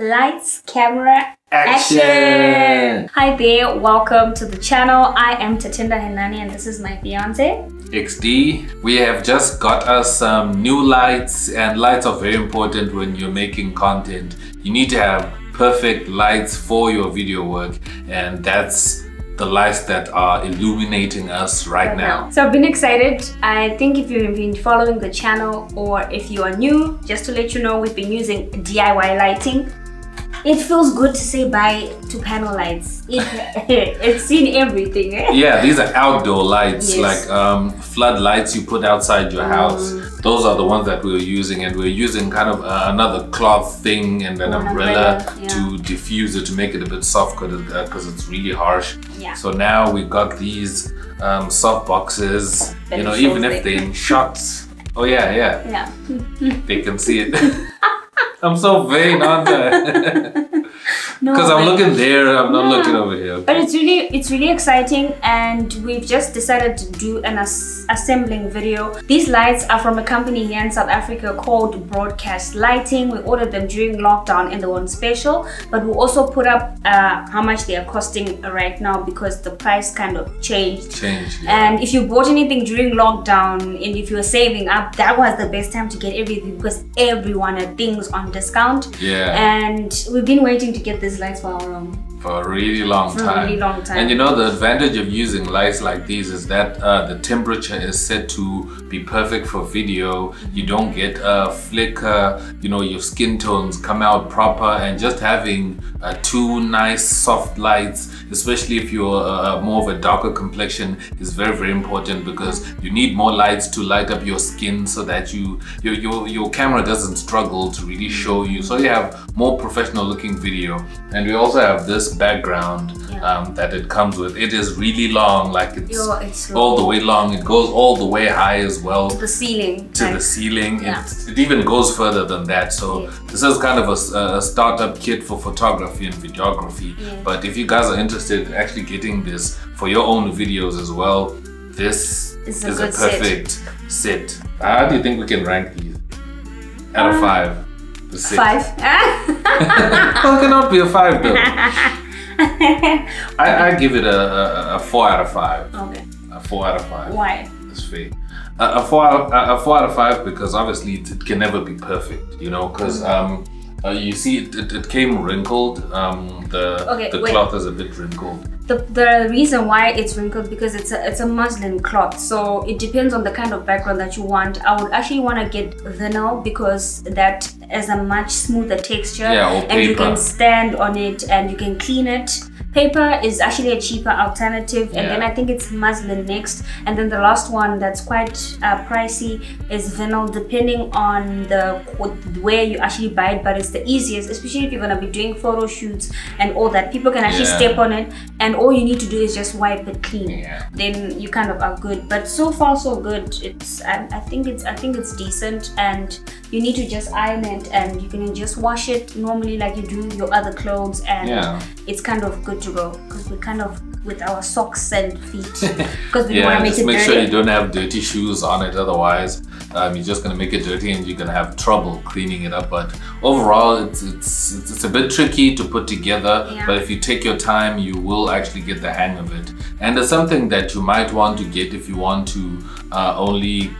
Lights, camera, action! Hi there, welcome to the channel. I am Tatendahenany and this is my fiance XD. We have just got us some new lights, and lights are very important when you're making content. You need to have perfect lights for your video work, and that's the lights that are illuminating us right now. So I've been excited. I think if you've been following the channel or if you are new, just to let you know, we've been using DIY lighting. It feels good to say bye to panel lights. It's seen everything. Eh? Yeah, these are outdoor lights, yes. Like flood lights you put outside your house. Those are the ones that we were using, and we were using kind of another cloth thing and an umbrella to diffuse it, to make it a bit soft because it's really harsh. Yeah. So now we got these soft boxes. You know, even if they're shot, they can see it. I'm so vain, aren't I? Because I'm looking there, I'm not looking over here. But it's really exciting, and we've just decided to do an assembling video. These lights are from a company here in South Africa called Broadcast Lighting. We ordered them during lockdown and they were on special, but we also put up how much they are costing right now because the price kind of changed. Yeah. And if you bought anything during lockdown and if you were saving up, that was the best time to get everything because everyone had things on discount. Yeah. And we've been waiting to get this lights for our own. For a really long time. And you know, the advantage of using lights like these is that the temperature is set to be perfect for video. You don't get a flicker, you know, your skin tones come out proper, and just having two nice soft lights, especially if you're more of a darker complexion, is very, very important because you need more lights to light up your skin so that your camera doesn't struggle to really show you. So you have more professional looking video. And we also have this background that it comes with. It is really long, like it's all the way long. It goes all the way high as well. To the ceiling. Yeah. It even goes further than that. So this is kind of a startup kit for photography and videography. Yeah. But if you guys are interested in actually getting this for your own videos as well, this is a perfect set. How do you think we can rank these? Out of 5. Five. Well, it cannot be a 5 though. I give it a 4 out of 5. Okay. A 4 out of 5. Why? It's fake. A 4 out of 5 because obviously it can never be perfect, you know. Because you see, it came wrinkled. The cloth is a bit wrinkled. The reason why it's wrinkled because it's a muslin cloth, so it depends on the kind of background that you want. I would actually want to get vinyl because that is a much smoother texture, and you can stand on it and you can clean it. Paper is actually a cheaper alternative, and then I think it's muslin next, and then the last one that's quite pricey is vinyl, depending on the where you actually buy it. But it's the easiest, especially if you're going to be doing photo shoots and all that. People can actually step on it, and all you need to do is just wipe it clean. Yeah. Then you kind of are good. But so far so good. It's I think it's decent, and you need to just iron it, and you can just wash it normally like you do your other clothes, and it's kind of good to go because we're kind of with our socks and feet because we want to make it dirty. Just make sure you don't have dirty shoes on it, otherwise you're just gonna make it dirty and you're gonna have trouble cleaning it up. But overall, it's a bit tricky to put together, but if you take your time, you will actually get the hang of it. And it's something that you might want to get if you want to only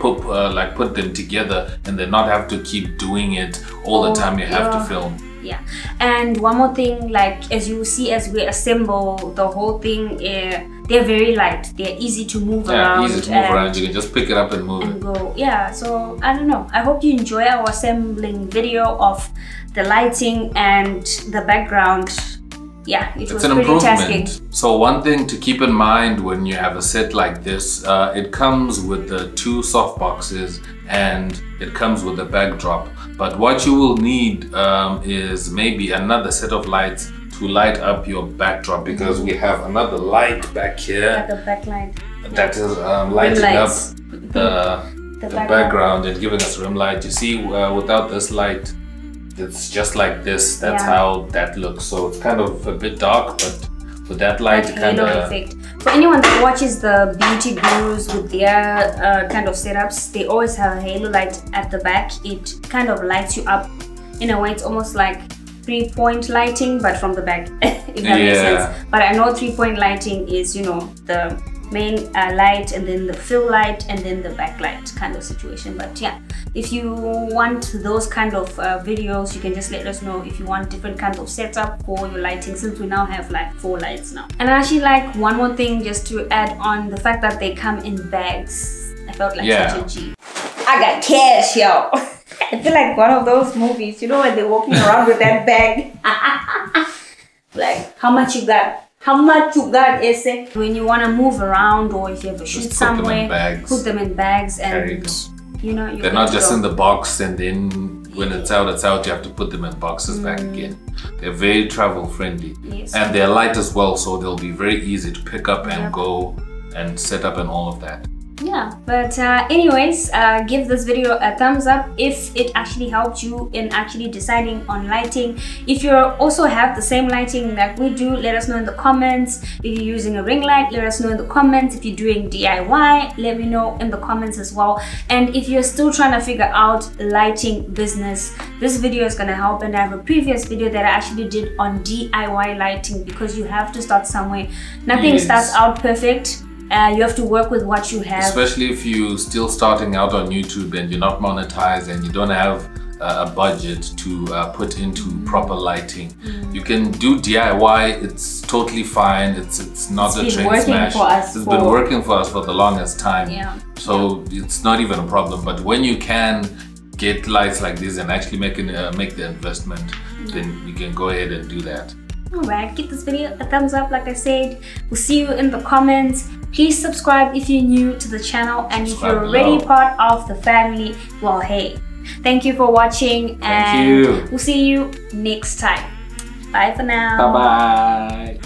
put them together and then not have to keep doing it all the time. You have to film. Yeah. And one more thing, like as you see, as we assemble the whole thing, they're very light. They're easy to move around. Yeah, easy to move around. You can just pick it up and move it. Go. Yeah, so I don't know. I hope you enjoy our assembling video of the lighting and the background. Yeah, it's an improvement. So one thing to keep in mind when you have a set like this, it comes with the two soft boxes and it comes with a backdrop. But what you will need is maybe another set of lights to light up your backdrop, because we have another light back here. Yeah, the backlight. That is lighting up the background and giving us rim light. You see, without this light, it's just like this. That's how that looks. So it's kind of a bit dark, but with that light, kind of effect. For anyone that watches the beauty gurus with their kind of setups, they always have a halo light at the back. It kind of lights you up in a way. It's almost like 3-point lighting, but from the back, if that makes sense. But I know 3-point lighting is, you know, the main light, and then the fill light, and then the backlight kind of situation. But yeah, if you want those kind of videos, you can just let us know if you want different kinds of setup for your lighting, since we now have like 4 lights now. And I actually like one more thing just to add on, the fact that they come in bags. I felt like such a G. I got cash, yo. I feel like one of those movies, you know, when they're walking around with that bag. Like, how much you got? How much you got, Ese? When you want to move around, or if you have a shoot somewhere, put them in bags, and you know, they're not just in the box, and then when it's out, you have to put them in boxes back again. They're very travel friendly, and they're light as well, so they'll be very easy to pick up and go and set up and all of that. Yeah, but anyways, give this video a thumbs up if it actually helped you in actually deciding on lighting. If you also have the same lighting that we do, let us know in the comments. If you're using a ring light, let us know in the comments. If you're doing DIY, let me know in the comments as well. And if you're still trying to figure out lighting business, this video is going to help. And I have a previous video that I actually did on DIY lighting, because you have to start somewhere. Nothing starts out perfect. You have to work with what you have. Especially if you're still starting out on YouTube and you're not monetized and you don't have a budget to put into proper lighting. You can do DIY, it's totally fine. It's not a train smash. It's been working for us for the longest time. So it's not even a problem. But when you can get lights like this and actually make the investment, then you can go ahead and do that. Alright, give this video a thumbs up, like I said. We'll see you in the comments. Please subscribe if you're new to the channel, and subscribe if you're already part of the family, well, hey, thank you for watching, and we'll see you next time. Bye for now. Bye bye.